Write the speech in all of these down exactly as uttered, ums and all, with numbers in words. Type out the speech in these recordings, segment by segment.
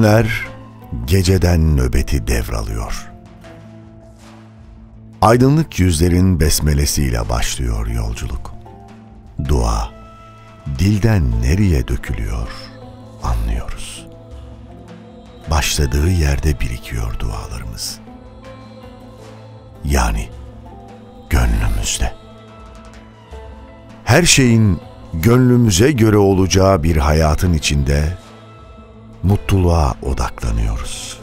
Günler geceden nöbeti devralıyor. Aydınlık yüzlerin besmelesiyle başlıyor yolculuk. Dua, dilden nereye dökülüyor anlıyoruz. Başladığı yerde birikiyor dualarımız. Yani gönlümüzde. Her şeyin gönlümüze göre olacağı bir hayatın içinde mutluluğa odaklanıyoruz.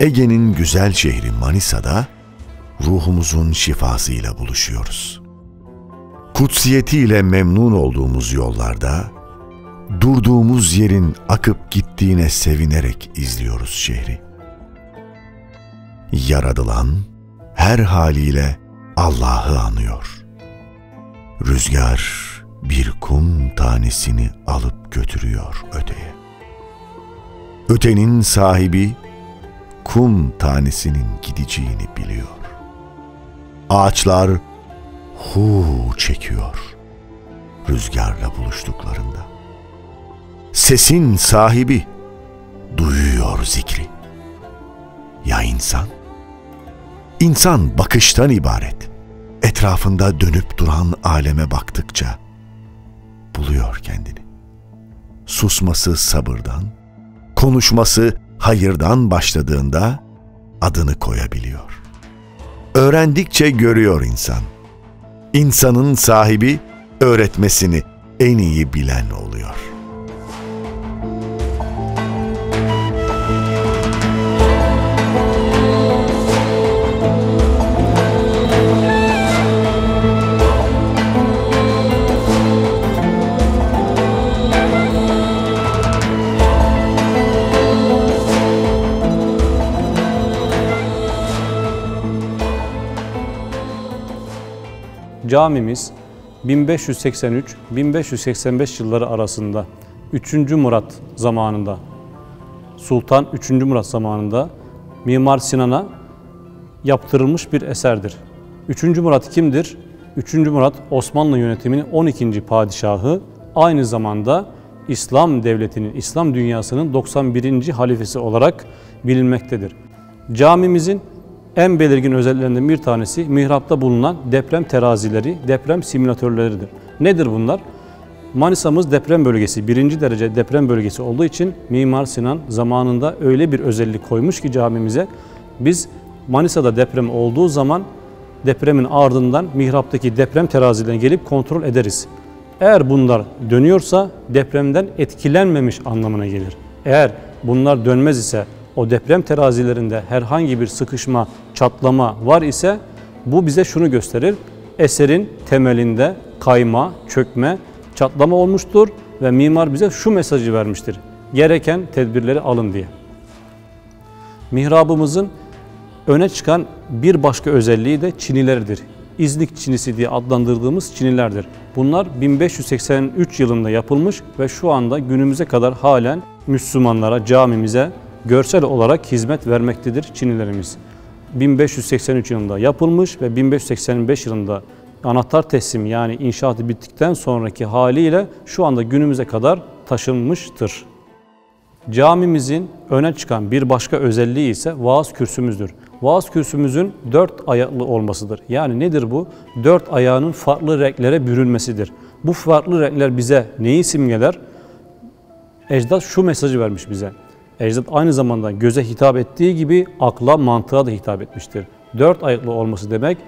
Ege'nin güzel şehri Manisa'da ruhumuzun şifasıyla buluşuyoruz. Kutsiyetiyle memnun olduğumuz yollarda, durduğumuz yerin akıp gittiğine sevinerek izliyoruz şehri. Yaradılan her haliyle Allah'ı anıyor. Rüzgar bir kum tanesini alıp götürüyor öteye. Ötenin sahibi kum tanesinin gideceğini biliyor. Ağaçlar hu çekiyor rüzgarla buluştuklarında. Sesin sahibi duyuyor zikri. Ya insan? İnsan bakıştan ibaret. Etrafında dönüp duran aleme baktıkça buluyor kendini. Susması sabırdan, konuşması hayırdan başladığında adını koyabiliyor. Öğrendikçe görüyor insan. İnsanın sahibi öğretmesini en iyi bilen oluyor. Camimiz bin beş yüz seksen üç - bin beş yüz seksen beş yılları arasında üçüncü Murat zamanında, Sultan üçüncü Murat zamanında Mimar Sinan'a yaptırılmış bir eserdir. üçüncü Murat kimdir? üçüncü Murat Osmanlı yönetiminin on ikinci padişahı, aynı zamanda İslam devletinin, İslam dünyasının doksan birinci halifesi olarak bilinmektedir. Camimizin en belirgin özelliklerinden bir tanesi mihrapta bulunan deprem terazileri, deprem simülatörleridir. Nedir bunlar? Manisa'mız deprem bölgesi, birinci derece deprem bölgesi olduğu için Mimar Sinan zamanında öyle bir özellik koymuş ki camimize, biz Manisa'da deprem olduğu zaman depremin ardından mihraptaki deprem terazilerine gelip kontrol ederiz. Eğer bunlar dönüyorsa depremden etkilenmemiş anlamına gelir. Eğer bunlar dönmez ise, o deprem terazilerinde herhangi bir sıkışma, çatlama var ise bu bize şunu gösterir. Eserin temelinde kayma, çökme, çatlama olmuştur ve mimar bize şu mesajı vermiştir: gereken tedbirleri alın diye. Mihrabımızın öne çıkan bir başka özelliği de çinilerdir. İznik Çinisi diye adlandırdığımız çinilerdir. Bunlar bin beş yüz seksen üç yılında yapılmış ve şu anda günümüze kadar halen Müslümanlara, camimize görsel olarak hizmet vermektedir çinilerimiz. bin beş yüz seksen üç yılında yapılmış ve bin beş yüz seksen beş yılında anahtar teslim, yani inşaatı bittikten sonraki haliyle şu anda günümüze kadar taşınmıştır. Camimizin öne çıkan bir başka özelliği ise vaaz kürsümüzdür. Vaaz kürsümüzün dört ayaklı olmasıdır. Yani nedir bu? Dört ayağının farklı renklere bürünmesidir. Bu farklı renkler bize neyi simgeler? Ecdat şu mesajı vermiş bize. Ecdat aynı zamanda göze hitap ettiği gibi akla, mantığa da hitap etmiştir. Dört ayaklı olması demek,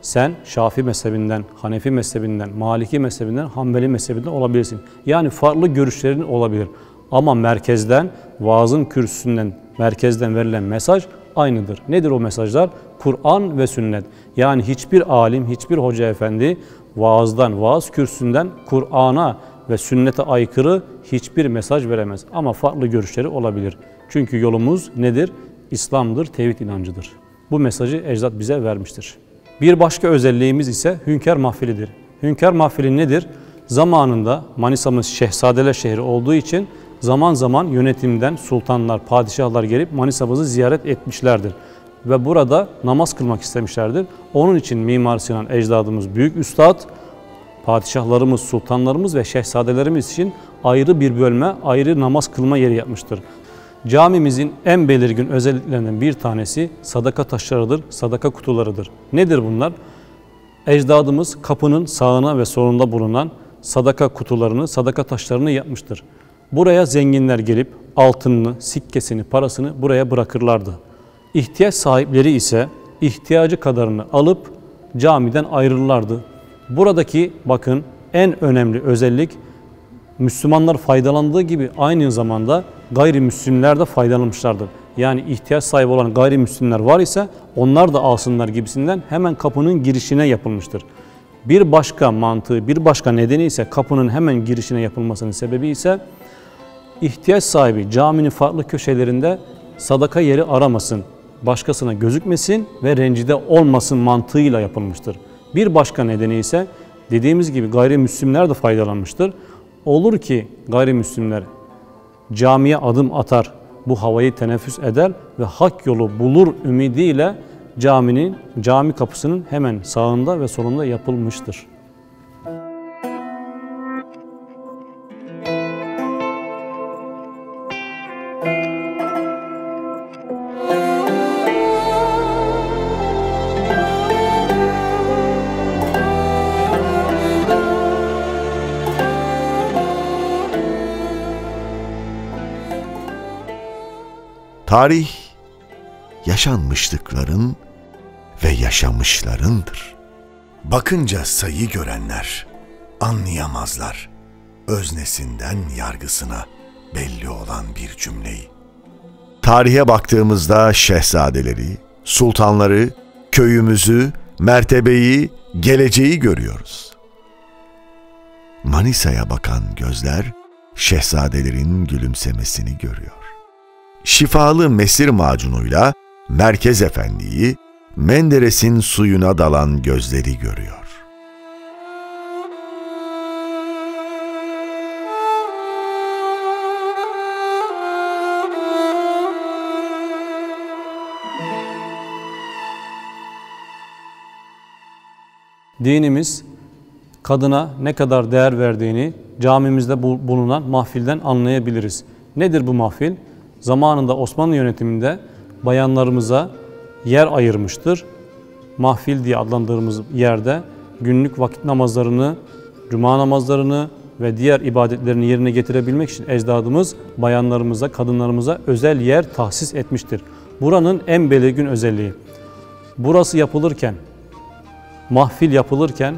sen Şafi mezhebinden, Hanefi mezhebinden, Maliki mezhebinden, Hanbeli mezhebinden olabilirsin. Yani farklı görüşlerin olabilir. Ama merkezden, vaazın kürsüsünden, merkezden verilen mesaj aynıdır. Nedir o mesajlar? Kur'an ve sünnet. Yani hiçbir alim, hiçbir hoca efendi vaazdan, vaaz kürsüsünden Kur'an'a ve sünnete aykırı hiçbir mesaj veremez. Ama farklı görüşleri olabilir. Çünkü yolumuz nedir? İslam'dır, tevhid inancıdır. Bu mesajı ecdat bize vermiştir. Bir başka özelliğimiz ise Hünkâr Mahfilidir. Hünkâr Mahfili nedir? Zamanında Manisa'mız şehzadeler şehri olduğu için zaman zaman yönetimden sultanlar, padişahlar gelip Manisa'mızı ziyaret etmişlerdir. Ve burada namaz kılmak istemişlerdir. Onun için Mimar Sinan ecdadımız, büyük üstad, padişahlarımız, sultanlarımız ve şehzadelerimiz için ayrı bir bölme, ayrı namaz kılma yeri yapmıştır. Camimizin en belirgin özelliklerinden bir tanesi sadaka taşlarıdır, sadaka kutularıdır. Nedir bunlar? Ecdadımız kapının sağına ve solunda bulunan sadaka kutularını, sadaka taşlarını yapmıştır. Buraya zenginler gelip altınını, sikkesini, parasını buraya bırakırlardı. İhtiyaç sahipleri ise ihtiyacı kadarını alıp camiden ayrılırlardı. Buradaki bakın en önemli özellik, Müslümanlar faydalandığı gibi aynı zamanda gayrimüslimler de faydalanmışlardır. Yani ihtiyaç sahibi olan gayrimüslimler var ise onlar da alsınlar gibisinden hemen kapının girişine yapılmıştır. Bir başka mantığı, bir başka nedeni ise kapının hemen girişine yapılmasının sebebi ise ihtiyaç sahibi caminin farklı köşelerinde sadaka yeri aramasın, başkasına gözükmesin ve rencide olmasın mantığıyla yapılmıştır. Bir başka nedeni ise dediğimiz gibi gayrimüslimler de faydalanmıştır. Olur ki gayrimüslimler camiye adım atar, bu havayı teneffüs eder ve hak yolu bulur ümidiyle caminin, cami kapısının hemen sağında ve solunda yapılmıştır. Tarih, yaşanmışlıkların ve yaşamışlarındır. Bakınca sayı görenler, anlayamazlar, öznesinden yargısına belli olan bir cümleyi. Tarihe baktığımızda şehzadeleri, sultanları, köyümüzü, mertebeyi, geleceği görüyoruz. Manisa'ya bakan gözler, şehzadelerin gülümsemesini görüyor. Şifalı mesir macunuyla Merkez Efendi'yi, Menderes'in suyuna dalan gözleri görüyor. Dinimiz kadına ne kadar değer verdiğini camimizde bulunan mahfilden anlayabiliriz. Nedir bu mahfil? Zamanında Osmanlı yönetiminde bayanlarımıza yer ayırmıştır. Mahfil diye adlandırdığımız yerde günlük vakit namazlarını, cuma namazlarını ve diğer ibadetlerini yerine getirebilmek için ecdadımız bayanlarımıza, kadınlarımıza özel yer tahsis etmiştir. Buranın en belirgin özelliği, burası yapılırken, mahfil yapılırken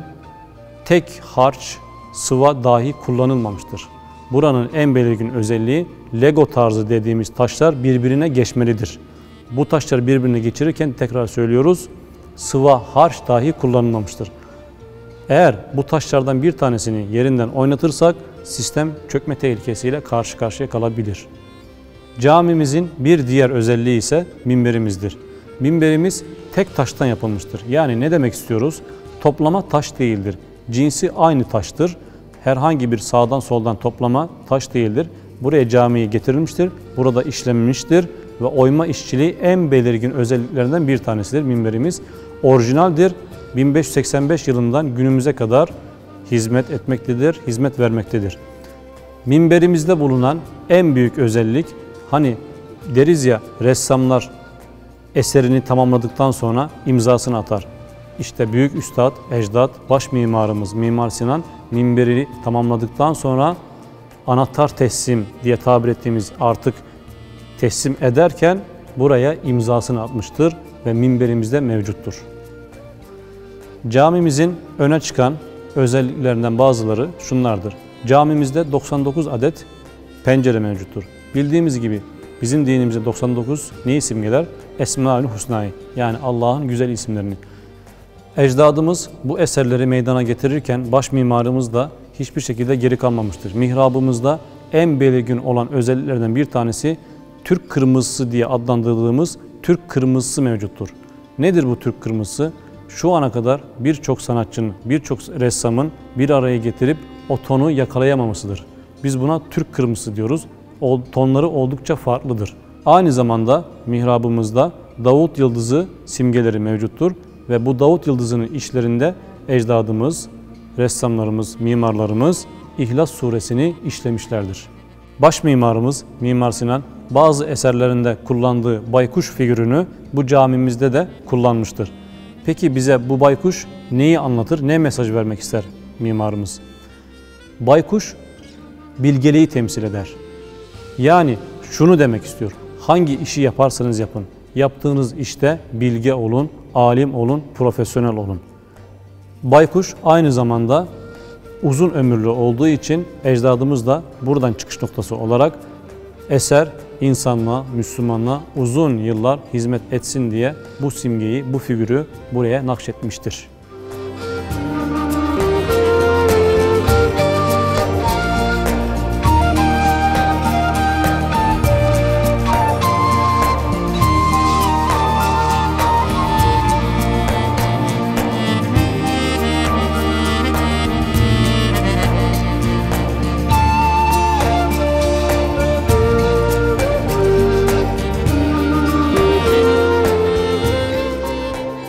tek harç, sıva dahi kullanılmamıştır. Buranın en belirgin özelliği, Lego tarzı dediğimiz taşlar birbirine geçmelidir. Bu taşları birbirine geçirirken tekrar söylüyoruz, sıva, harç dahi kullanılmamıştır. Eğer bu taşlardan bir tanesini yerinden oynatırsak sistem çökme tehlikesiyle karşı karşıya kalabilir. Camimizin bir diğer özelliği ise minberimizdir. Minberimiz tek taştan yapılmıştır. Yani ne demek istiyoruz? Toplama taş değildir. Cinsi aynı taştır. Herhangi bir sağdan soldan toplama taş değildir. Buraya camiye getirilmiştir, burada işlenmiştir ve oyma işçiliği en belirgin özelliklerinden bir tanesidir minberimiz. Orijinaldir, bin beş yüz seksen beş yılından günümüze kadar hizmet etmektedir, hizmet vermektedir. Minberimizde bulunan en büyük özellik, hani deriz ya ressamlar eserini tamamladıktan sonra imzasını atar. İşte büyük üstad, ecdat, baş mimarımız Mimar Sinan minberi tamamladıktan sonra anahtar teslim diye tabir ettiğimiz artık teslim ederken buraya imzasını atmıştır ve minberimizde mevcuttur. Camimizin öne çıkan özelliklerinden bazıları şunlardır. Camimizde doksan dokuz adet pencere mevcuttur. Bildiğimiz gibi bizim dinimizde doksan dokuz ne isim gelir? Esmaül Hüsna'yı, yani Allah'ın güzel isimlerini. Ecdadımız bu eserleri meydana getirirken baş mimarımız da hiçbir şekilde geri kalmamıştır. Mihrabımızda en belirgin olan özelliklerden bir tanesi Türk Kırmızısı diye adlandırdığımız Türk Kırmızısı mevcuttur. Nedir bu Türk Kırmızısı? Şu ana kadar birçok sanatçının, birçok ressamın bir araya getirip o tonu yakalayamamasıdır. Biz buna Türk Kırmızısı diyoruz. O tonları oldukça farklıdır. Aynı zamanda mihrabımızda Davut Yıldızı simgeleri mevcuttur ve bu Davut Yıldızı'nın işlerinde ecdadımız, ressamlarımız, mimarlarımız İhlas Suresini işlemişlerdir. Baş mimarımız Mimar Sinan bazı eserlerinde kullandığı baykuş figürünü bu camimizde de kullanmıştır. Peki bize bu baykuş neyi anlatır, ne mesaj vermek ister mimarımız? Baykuş bilgeliği temsil eder. Yani şunu demek istiyor, hangi işi yaparsanız yapın, yaptığınız işte bilge olun, alim olun, profesyonel olun. Baykuş aynı zamanda uzun ömürlü olduğu için ecdadımız da buradan çıkış noktası olarak eser insanlığa, Müslümanlığa uzun yıllar hizmet etsin diye bu simgeyi, bu figürü buraya nakşetmiştir.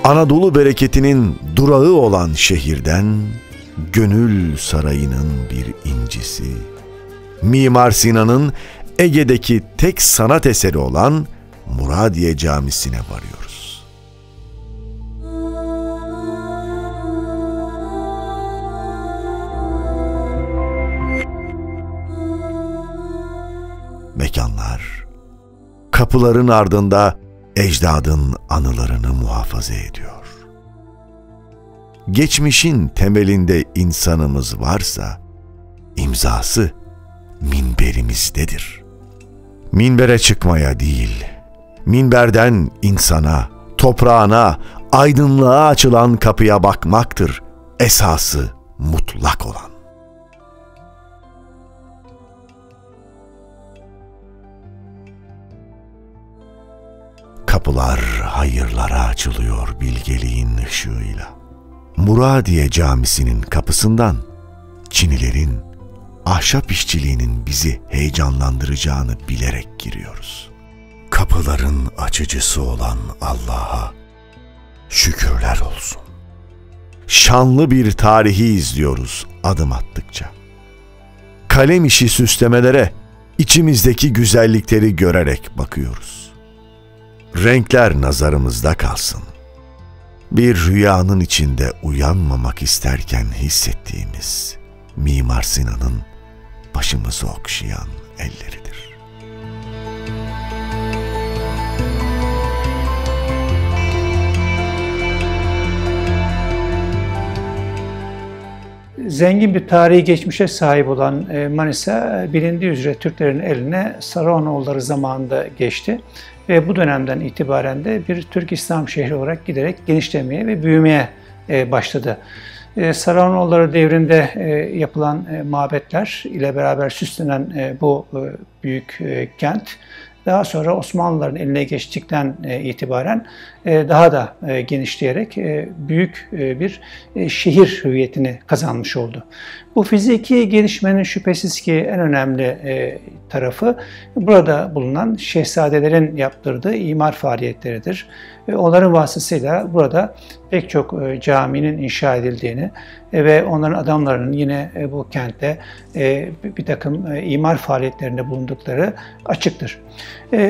Anadolu bereketinin durağı olan şehirden, Gönül Sarayı'nın bir incisi, Mimar Sinan'ın Ege'deki tek sanat eseri olan Muradiye Camisi'ne varıyoruz. Mekanlar, kapıların ardında ecdadın anılarını muhafaza ediyor. Geçmişin temelinde insanımız varsa, imzası minberimizdedir. Minbere çıkmaya değil, minberden insana, toprağına, aydınlığa açılan kapıya bakmaktır esası mutlak olan. Kapılar hayırlara açılıyor bilgeliğin ışığıyla. Muradiye Camisi'nin kapısından Çinilerin ahşap işçiliğinin bizi heyecanlandıracağını bilerek giriyoruz. Kapıların açıcısı olan Allah'a şükürler olsun. Şanlı bir tarihi izliyoruz adım attıkça. Kalem işi süslemelere içimizdeki güzellikleri görerek bakıyoruz. Renkler nazarımızda kalsın. Bir rüyanın içinde uyanmamak isterken hissettiğimiz Mimar Sinan'ın başımızı okşayan elleridir. Zengin bir tarihi geçmişe sahip olan Manisa, bilindiği üzere Türklerin eline Saruhanoğulları zamanında geçti. Ve bu dönemden itibaren de bir Türk İslam şehri olarak giderek genişlemeye ve büyümeye başladı. Saruhanoğulları devrinde yapılan mabetler ile beraber süslenen bu büyük kent, daha sonra Osmanlıların eline geçtikten itibaren daha da genişleyerek büyük bir şehir hüviyetini kazanmış oldu. Bu fiziki gelişmenin şüphesiz ki en önemli tarafı burada bulunan şehzadelerin yaptırdığı imar faaliyetleridir. Onların vasıtasıyla burada pek çok caminin inşa edildiğini ve onların adamlarının yine bu kentte bir takım imar faaliyetlerinde bulundukları açıktır.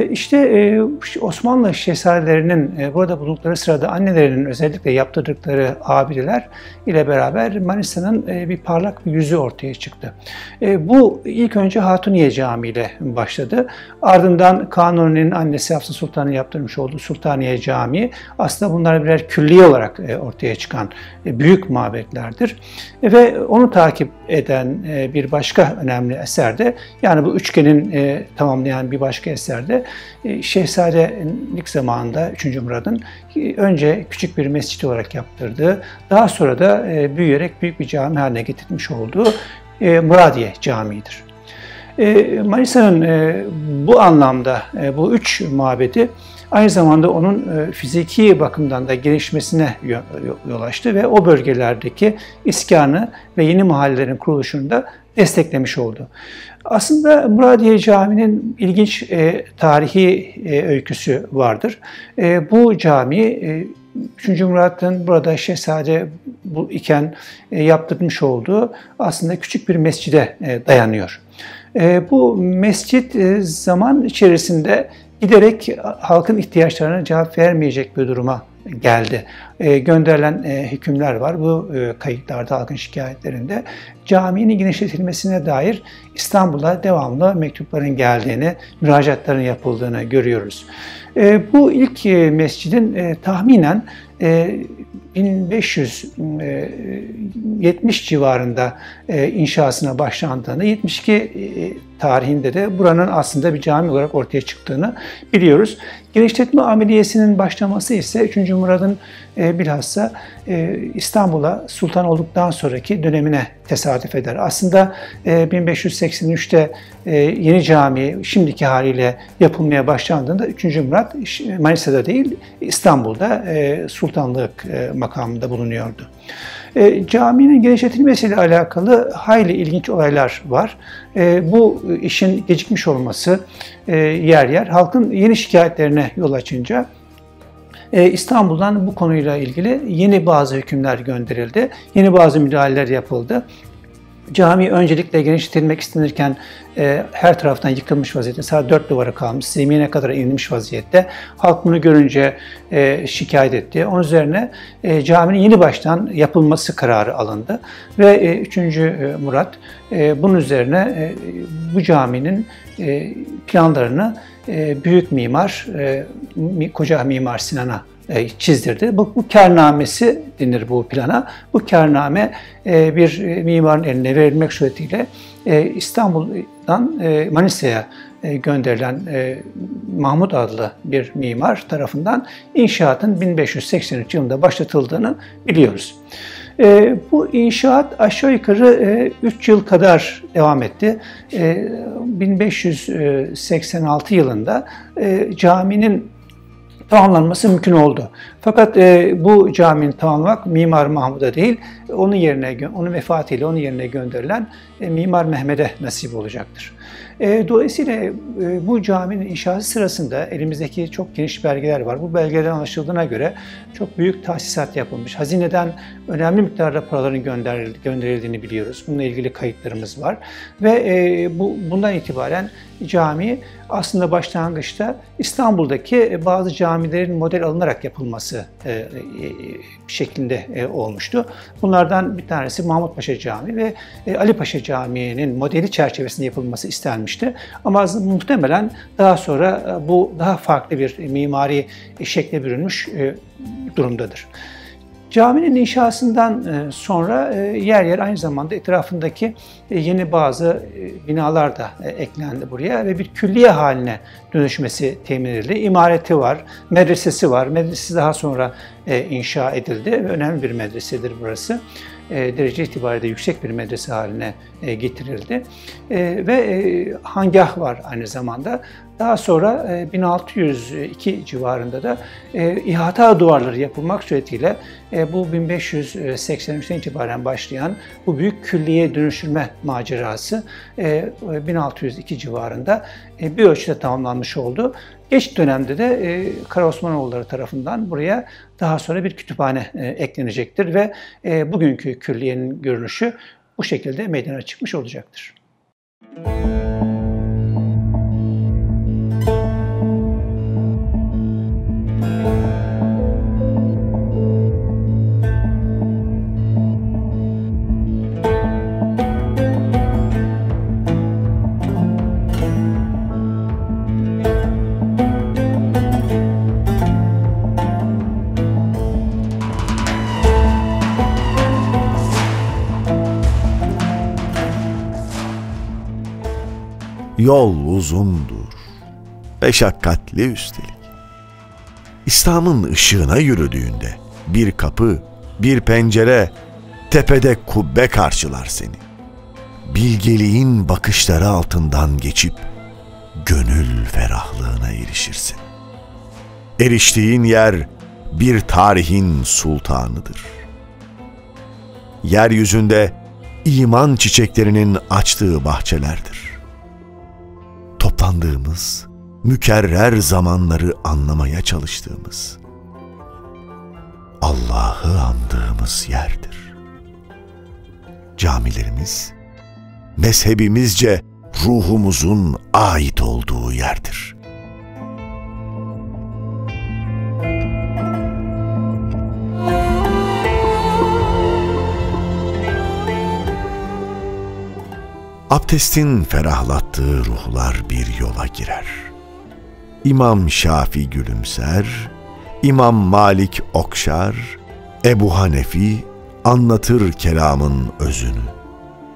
İşte Osmanlı şehzadelerinin burada bulundukları sırada annelerinin özellikle yaptırdıkları abideler ile beraber Manisa'nın bir parlak bir yüzü ortaya çıktı. Bu ilk önce Hatuniye Camii ile başladı. Ardından Kanuni'nin annesi Hafsa Sultan'ın yaptırmış olduğu Sultaniye Camii, aslında bunlar birer külliye olarak ortaya çıkan büyük mabetlerdir. Ve onu takip eden bir başka önemli eser de, yani bu üçgenin tamamlayan bir başka eserde şehzadelik zamanında Üçüncü Murat'ın önce küçük bir mescit olarak yaptırdığı, daha sonra da büyüyerek büyük bir cami haline getirmiş olduğu Muradiye Camii'dir. Manisa'nın bu anlamda bu üç mabedi aynı zamanda onun fiziki bakımdan da gelişmesine yol açtı ve o bölgelerdeki iskanı ve yeni mahallelerin kuruluşunu da desteklemiş oldu. Aslında Muradiye Camii'nin ilginç e, tarihi e, öyküsü vardır. E, bu cami e, Üçüncü Murat'ın burada şehzade bu iken yaptırmış olduğu aslında küçük bir mescide dayanıyor. Bu mescit zaman içerisinde giderek halkın ihtiyaçlarına cevap vermeyecek bir duruma geldi. E, gönderilen e, hükümler var. Bu e, kayıtlarda, halkın şikayetlerinde caminin genişletilmesine dair İstanbul'a devamlı mektupların geldiğini, müracaatların yapıldığını görüyoruz. E, bu ilk e, mescidin e, tahminen e, bin beş yüz yetmiş civarında e, inşasına başlandığını, yetmiş iki e, tarihinde de buranın aslında bir cami olarak ortaya çıktığını biliyoruz. Genişletme ameliyesinin başlaması ise Üçüncü Murad'ın e, bilhassa e, İstanbul'a sultan olduktan sonraki dönemine tesadüf eder. Aslında e, bin beş yüz seksen üç'te e, yeni cami şimdiki haliyle yapılmaya başlandığında Üçüncü Murat Manisa'da değil İstanbul'da e, sultanlık e, makamında bulunuyordu. E, caminin genişletilmesiyle alakalı hayli ilginç olaylar var. E, bu işin gecikmiş olması e, yer yer halkın yeni şikayetlerine yol açınca e, İstanbul'dan bu konuyla ilgili yeni bazı hükümler gönderildi, yeni bazı müdahaleler yapıldı. Cami öncelikle genişletilmek istenirken e, her taraftan yıkılmış vaziyette, sadece dört duvara kalmış, zemine kadar inilmiş vaziyette. Halk bunu görünce e, şikayet etti. Onun üzerine e, caminin yeni baştan yapılması kararı alındı ve e, Üçüncü Murat e, bunun üzerine e, bu caminin e, planlarını e, büyük mimar, e, koca Mimar Sinan'a çizdirdi. Bu, bu kârnamesi denir bu plana. Bu kârname bir mimarın eline verilmek suretiyle İstanbul'dan Manisa'ya gönderilen Mahmud adlı bir mimar tarafından inşaatın bin beş yüz seksen üç yılında başlatıldığını biliyoruz. E, bu inşaat aşağı yukarı üç e, yıl kadar devam etti. E, bin beş yüz seksen altı yılında e, caminin tamamlanması mümkün oldu. Fakat e, bu caminin tamamlamak Mimar Mahmud'a değil, onun yerine, onun vefatıyla onun yerine gönderilen e, Mimar Mehmet'e nasip olacaktır. E, dolayısıyla e, bu caminin inşası sırasında elimizdeki çok geniş belgeler var. Bu belgelerden anlaşıldığına göre çok büyük tahsisat yapılmış. Hazineden önemli miktarda paraların gönderildiğini biliyoruz. Bununla ilgili kayıtlarımız var. Ve e, bu, bundan itibaren cami aslında başlangıçta İstanbul'daki bazı camilerin model alınarak yapılması e, e, şeklinde e, olmuştu. Bunlardan bir tanesi Mahmud Paşa Camii ve e, Ali Paşa Camii'nin modeli çerçevesinde yapılması istenmişti. Ama muhtemelen daha sonra bu daha farklı bir mimari şekle bürünmüş e, durumdadır. Caminin inşasından sonra yer yer aynı zamanda etrafındaki yeni bazı binalar da eklendi buraya ve bir külliye haline dönüşmesi temin edildi. İmareti var, medresesi var. Medresesi daha sonra inşa edildi ve önemli bir medresedir burası. Derece itibariyle yüksek bir medrese haline getirildi. Ve hangah var aynı zamanda. Daha sonra bin altı yüz iki civarında da ihata duvarları yapılmak suretiyle bu bin beş yüz seksen üç'ten itibaren başlayan bu büyük külliye dönüştürme macerası bin altı yüz iki civarında bir ölçüde tamamlanmış oldu. Geç dönemde de Karaosmanoğulları tarafından buraya daha sonra bir kütüphane eklenecektir ve bugünkü külliyenin görünüşü bu şekilde meydana çıkmış olacaktır. Yol uzundur, meşakkatli üstelik. İslam'ın ışığına yürüdüğünde bir kapı, bir pencere, tepede kubbe karşılar seni. Bilgeliğin bakışları altından geçip gönül ferahlığına erişirsin. Eriştiğin yer bir tarihin sultanıdır. Yeryüzünde iman çiçeklerinin açtığı bahçelerdir. Toplandığımız, mükerrer zamanları anlamaya çalıştığımız, Allah'ı andığımız yerdir. camilerimiz, mezhebimizce ruhumuzun ait olduğu yerdir. Abdestin ferahlattığı ruhlar bir yola girer. İmam Şafi gülümser, İmam Malik okşar, Ebu Hanefi anlatır kelamın özünü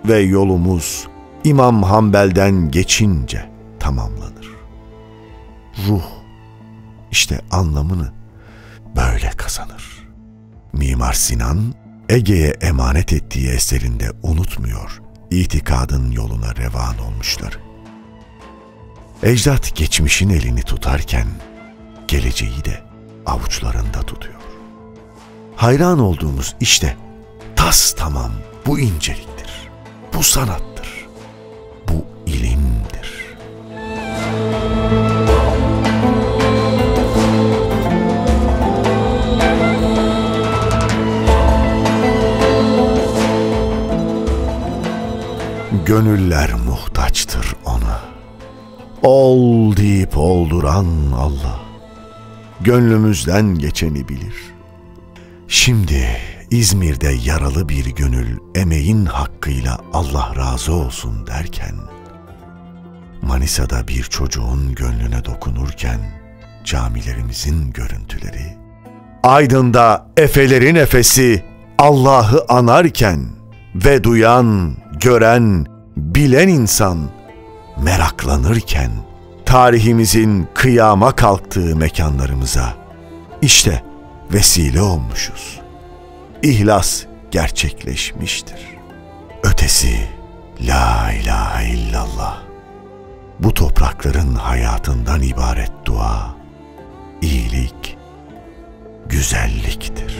ve yolumuz İmam Hanbel'den geçince tamamlanır. Ruh işte anlamını böyle kazanır. Mimar Sinan Ege'ye emanet ettiği eserinde unutmuyor itikadın yoluna revan olmuşları. Ecdat geçmişin elini tutarken geleceği de avuçlarında tutuyor. Hayran olduğumuz işte tas tamam bu inceliktir, bu sanattır, bu ilimdir. Gönüller muhtaçtır ona. Ol deyip olduran Allah, gönlümüzden geçeni bilir. Şimdi İzmir'de yaralı bir gönül emeğin hakkıyla Allah razı olsun derken, Manisa'da bir çocuğun gönlüne dokunurken camilerimizin görüntüleri, Aydın'da Efelerin Efesi Allah'ı anarken ve duyan, gören, bilen insan meraklanırken, tarihimizin kıyama kalktığı mekanlarımıza işte vesile olmuşuz. İhlas gerçekleşmiştir. Ötesi la ilahe illallah. Bu toprakların hayatından ibaret dua, iyilik, güzelliktir.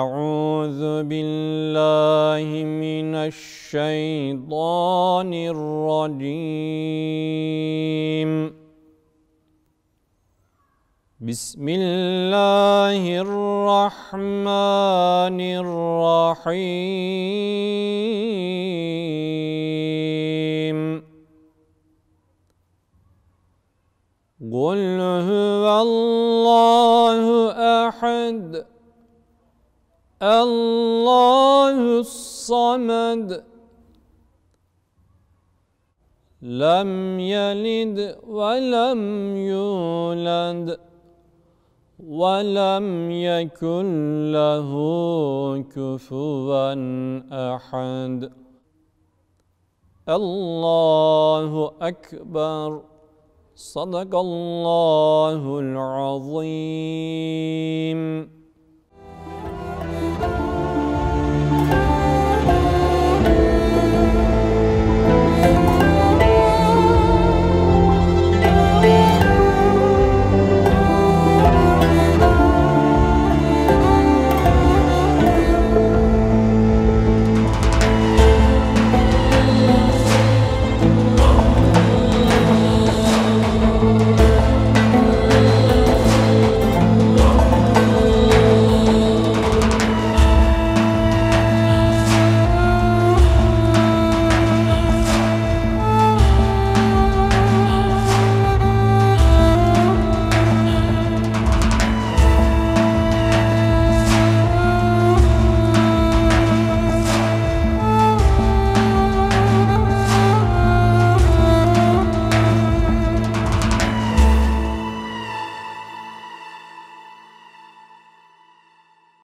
أعوذ بالله من الشيطان الرجيم بسم الله الرحمن الرحيم قل هو الله أحد اللَّهُ الصَّمَدُ لَمْ يَلِدْ وَلَمْ يُولَدْ وَلَمْ يَكُنْ لَهُ كُفُوًا أَحَدٌ اللَّهُ أَكْبَرُ صَدَقَ اللَّهُ الْعَظِيمُ